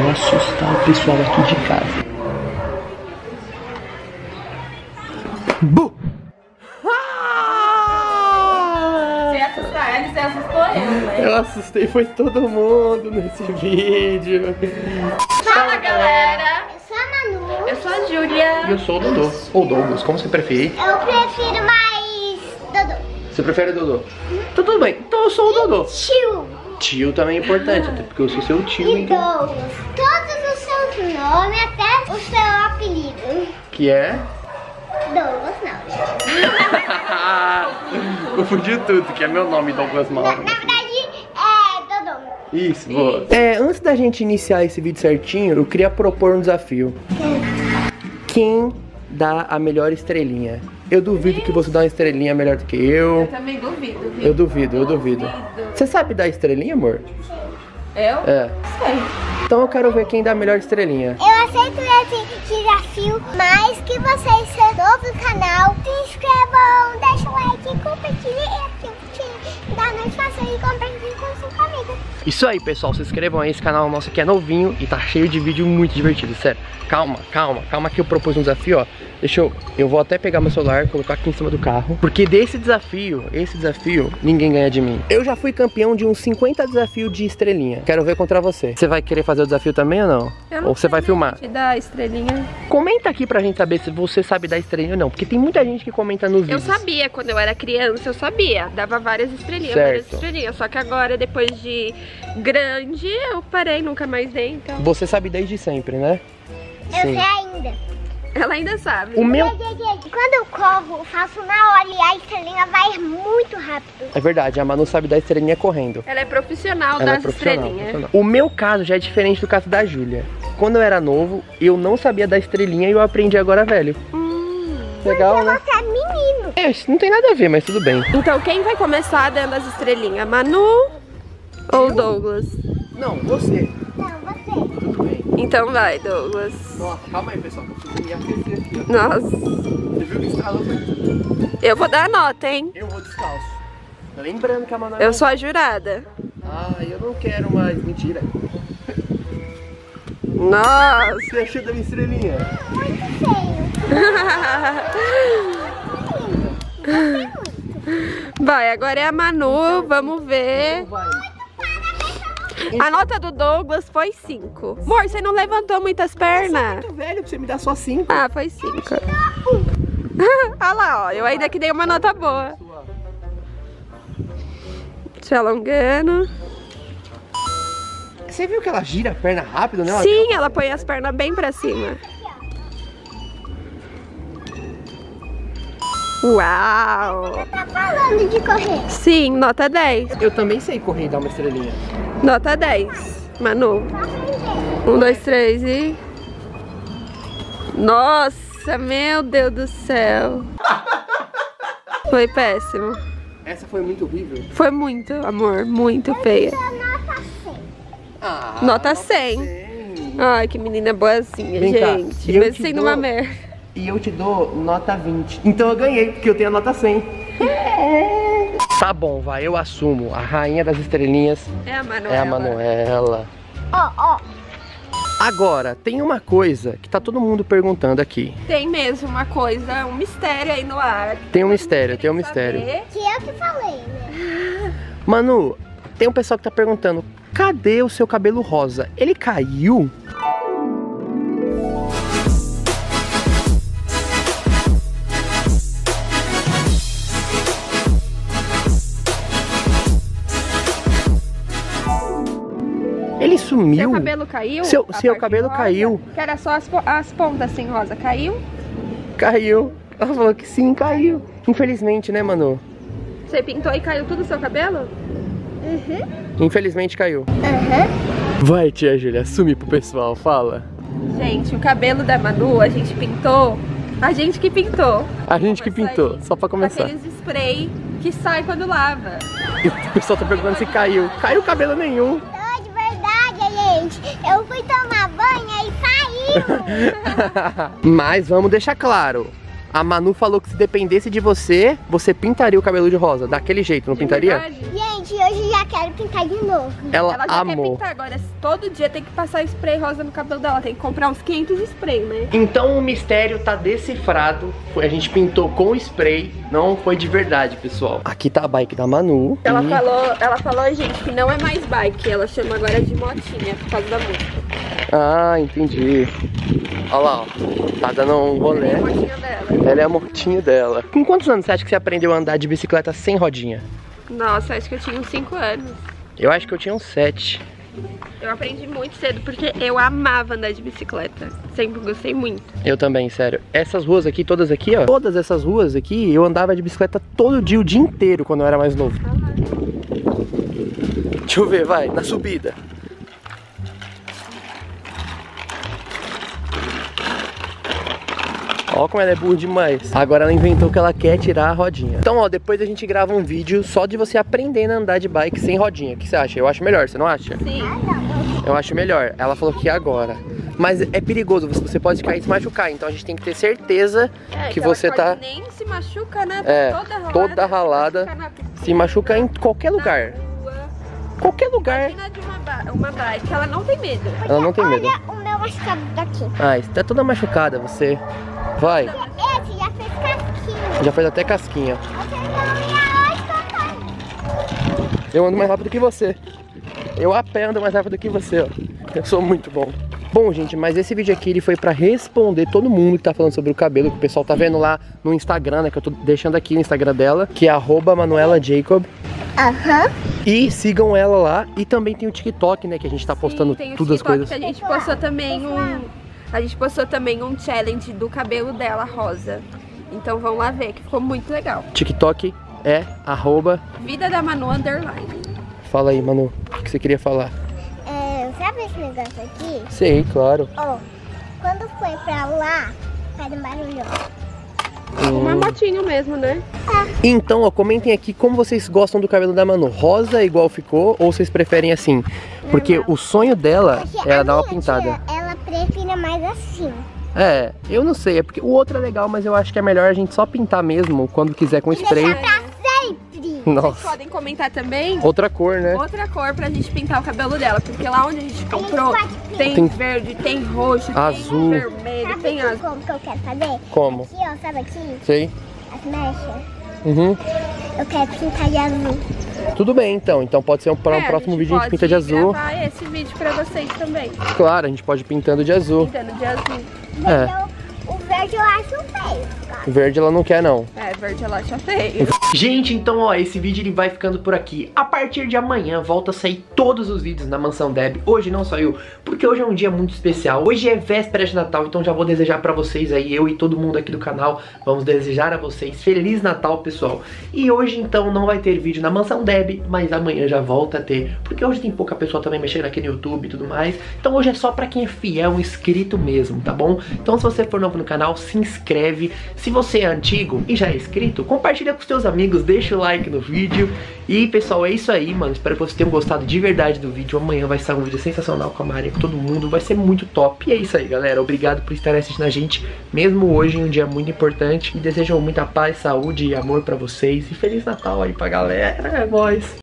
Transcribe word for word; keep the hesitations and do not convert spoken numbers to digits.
vou assustar o pessoal aqui de casa. Bu! Você assustou ele, você assustou eu, né? Eu assustei, foi todo mundo nesse vídeo. Fala, galera! Eu sou a Manu. Eu sou a Julia. E eu sou o Dodô. Ou Douglas, como você prefere? Eu prefiro mais Dodô. Você prefere Dodô? Uhum. Então, tudo bem, então eu sou o Dodô. Tio! Tio também é importante, até porque eu sou seu tio, e então... Douglas, todos os seus nomes, até o seu apelido. Que é? Douglas não. Confundiu tudo, que é meu nome, Douglas Malagro. Na, na verdade, é Dodô. Isso, boa. É, antes da gente iniciar esse vídeo certinho, eu queria propor um desafio. Quem dá a melhor estrelinha? Eu duvido que você dá uma estrelinha melhor do que eu. Eu também duvido. Viu? Eu duvido, eu duvido. Você sabe dar estrelinha, amor? Eu? É. Sei. Então eu quero ver quem dá a melhor estrelinha. Eu aceito esse desafio, mas que vocês sejam novos no canal, se inscrevam, deixem o like, compartilhem e ativem a notificação e compartilhem com seus amigos. Isso aí, pessoal, se inscrevam aí, esse canal nosso aqui é novinho e tá cheio de vídeo muito divertido, sério. Calma, calma, calma que eu propus um desafio, ó. Deixa eu, eu vou até pegar meu celular, colocar aqui em cima do carro, porque desse desafio, esse desafio, ninguém ganha de mim. Eu já fui campeão de uns cinquenta desafios de estrelinha. Quero ver contra você. Você vai querer fazer o desafio também ou não? Eu não ou você vai filmar? Te dar estrelinha. Comenta aqui pra gente saber se você sabe dar estrelinha ou não, porque tem muita gente que comenta nos vídeos. Eu sabia, quando eu era criança, eu sabia, dava várias estrelinhas, certo. várias estrelinhas, só que agora, depois de grande, eu parei, nunca mais dei, então... Você sabe desde sempre, né? Eu sei ainda. Ela ainda sabe. O meu... Quando eu corro, eu faço na hora e a estrelinha vai muito rápido. É verdade, a Manu sabe dar estrelinha correndo. Ela é profissional Ela das é profissional, estrelinhas. O meu caso já é diferente do caso da Júlia. Quando eu era novo, eu não sabia dar estrelinha e eu aprendi agora velho. Hum, Legal, mas né? Você é menino. É, isso não tem nada a ver, mas tudo bem. Então quem vai começar dando as estrelinhas? Manu eu? ou Douglas? Não, você. Então vai, Douglas. Nossa, calma aí, pessoal. Nossa. Você viu que estralou? Eu vou dar a nota, hein? Eu vou descalço. Lembrando que a Manoela... Eu sou a jurada. Ah, eu não quero mais. Mentira. Nossa. Você achou da minha estrelinha? Muito feio. Vai, agora é a Manu. Vamos ver. A nota do Douglas foi cinco. Amor, você não levantou muitas pernas? Eu sou muito velho pra você me dar só cinco. Ah, foi cinco. Olha lá, ó. Eu ainda que dei uma nota boa. Se alongando. Você viu que ela gira a perna rápido, né? Ela Sim, ela põe as pernas bem pra cima. Uau! Você tá falando de correr? Sim, nota dez. Eu também sei correr e dar uma estrelinha. Nota dez, Manu. Um, dois, três e... Nossa, meu Deus do céu. Foi péssimo. Essa foi muito horrível. Foi muito, amor, muito feia. Ah, nota cem. cem. Ai, que menina boazinha, Vem gente. Cá, Mesmo sendo dou... uma merda. E eu te dou nota vinte. Então eu ganhei, porque eu tenho a nota cem. Tá bom, vai, eu assumo. A rainha das estrelinhas é a Manoela. É a Manoela. Ó, ó. Agora, tem uma coisa que tá todo mundo perguntando aqui. Tem mesmo uma coisa, um mistério aí no ar. Tem um mistério, tem um mistério. Que eu que falei, né? Manu, tem um pessoal que tá perguntando, cadê o seu cabelo rosa? Ele caiu? Ele sumiu. Seu cabelo caiu? Seu, seu cabelo rosa, caiu. Que era só as, as pontas sem rosa. Caiu? Caiu. Ela falou que sim, caiu. Infelizmente, né, Manu? Você pintou e caiu tudo o seu cabelo? Uhum. Infelizmente caiu. Uhum. Vai, tia Júlia, assume pro pessoal, fala. Gente, o cabelo da Manu, a gente pintou. A gente que pintou. A gente que pintou, só pra começar. Aqueles spray que sai quando lava. E o pessoal tá perguntando se caiu. Caiu cabelo nenhum. Eu fui tomar banho e saiu. Mas vamos deixar claro, a Manu falou que se dependesse de você, você pintaria o cabelo de rosa. Daquele jeito, não pintaria? Gente, de hoje já quero pintar de novo. Ela, ela já amou. Quer pintar agora. Todo dia tem que passar spray rosa no cabelo dela. Tem que comprar uns quinhentos sprays, né? Então o mistério tá decifrado. A gente pintou com spray. Não foi de verdade, pessoal. Aqui tá a bike da Manu. Ela, e... falou, ela falou, gente, que não é mais bike. Ela chama agora de motinha por causa da música. Ah, entendi. Olha lá, ó. Tá dando um rolê. Ela é a motinha dela. Ela é a motinha dela. Com quantos anos você acha que você aprendeu a andar de bicicleta sem rodinha? Nossa, acho que eu tinha uns cinco anos. Eu acho que eu tinha uns sete. Eu aprendi muito cedo, porque eu amava andar de bicicleta. Sempre gostei muito. Eu também, sério. Essas ruas aqui, todas aqui, ó. Todas essas ruas aqui, eu andava de bicicleta todo dia, o dia inteiro, quando eu era mais novo. Ah, deixa eu ver, vai, na subida. Ó como ela é burra demais. Agora ela inventou que ela quer tirar a rodinha. Então, ó, depois a gente grava um vídeo só de você aprendendo a andar de bike sem rodinha. O que você acha? Eu acho melhor, você não acha? Sim. Eu acho melhor. Ela falou que agora. Mas é perigoso, você pode cair e se machucar. Então a gente tem que ter certeza é, que, que você tá... nem se machuca, né? É, toda ralada. Toda ralada. Se machuca, se machuca em qualquer lugar. Qualquer lugar. Imagina de uma, ba uma bike, ela não tem medo. Ela não tem medo. Olha o meu machucado daqui. Ah, está toda machucada, você... Vai. Esse já fez casquinha. Já fez até casquinha. Eu ando mais rápido que você. Eu a pé ando mais rápido que você, ó. Eu sou muito bom. Bom, gente, mas esse vídeo aqui ele foi pra responder todo mundo que tá falando sobre o cabelo, que o pessoal tá vendo lá no Instagram, né? Que eu tô deixando aqui no Instagram dela, que é arroba manuelajacob. Aham. Uhum. E sigam ela lá. E também tem o TikTok, né? Que a gente tá postando Sim, todas as coisas. Que a gente postou também um... A gente postou também um challenge do cabelo dela rosa. Então vão lá ver, que ficou muito legal. TikTok é arroba... Vida da Manu underline. Fala aí, Manu, o que você queria falar? É, sabe esse negócio aqui? Sim, claro. Ó, oh, quando foi pra lá, faz um barulho. Hum. Uma motinho mesmo, né? É. Então, ó, comentem aqui como vocês gostam do cabelo da Manu. Rosa igual ficou ou vocês preferem assim? Porque não, não. o sonho dela é ela dar uma pintada. Tia, ela prefira mais assim. É, eu não sei, é porque o outro é legal, mas eu acho que é melhor a gente só pintar mesmo quando quiser com e spray. Deixar pra sempre. Nossa. Vocês podem comentar também. Outra cor, né? Outra cor pra gente pintar o cabelo dela, porque lá onde a gente comprou tem, tem verde, tem roxo, azul, tem vermelho, sabe tem azul. Como que eu quero fazer? Como? Aqui, ó, sabe aqui? Sei. As mechas. Uhum. Eu quero pintar de azul. Tudo bem, então. Então pode ser um, pra um é, próximo vídeo a gente pinta de azul. Gravar esse vídeo pra vocês também. Claro, a gente pode ir pintando de azul. Pintando de azul. É. O verde eu acho feio. O verde ela não quer, não. É, verde ela acha feio. Gente, então, ó, esse vídeo ele vai ficando por aqui. A partir de amanhã volta a sair todos os vídeos na Mansão Deb. Hoje não saiu, porque hoje é um dia muito especial. Hoje é véspera de Natal, então já vou desejar pra vocês aí, eu e todo mundo aqui do canal, vamos desejar a vocês Feliz Natal, pessoal. E hoje, então, não vai ter vídeo na Mansão Deb, mas amanhã já volta a ter, porque hoje tem pouca pessoa também mexendo aqui no YouTube e tudo mais. Então hoje é só pra quem é fiel, inscrito mesmo, tá bom? Então se você for novo no canal, se inscreve. Se você é antigo e já é inscrito, compartilha com os seus amigos, deixa o like no vídeo. E pessoal, é isso aí, mano. Espero que vocês tenham gostado de verdade do vídeo. Amanhã vai sair um vídeo sensacional com a Mari, com todo mundo. Vai ser muito top. E é isso aí, galera. Obrigado por estarem assistindo a gente, mesmo hoje, um dia muito importante. E desejo muita paz, saúde e amor pra vocês. E Feliz Natal aí pra galera. É nóis.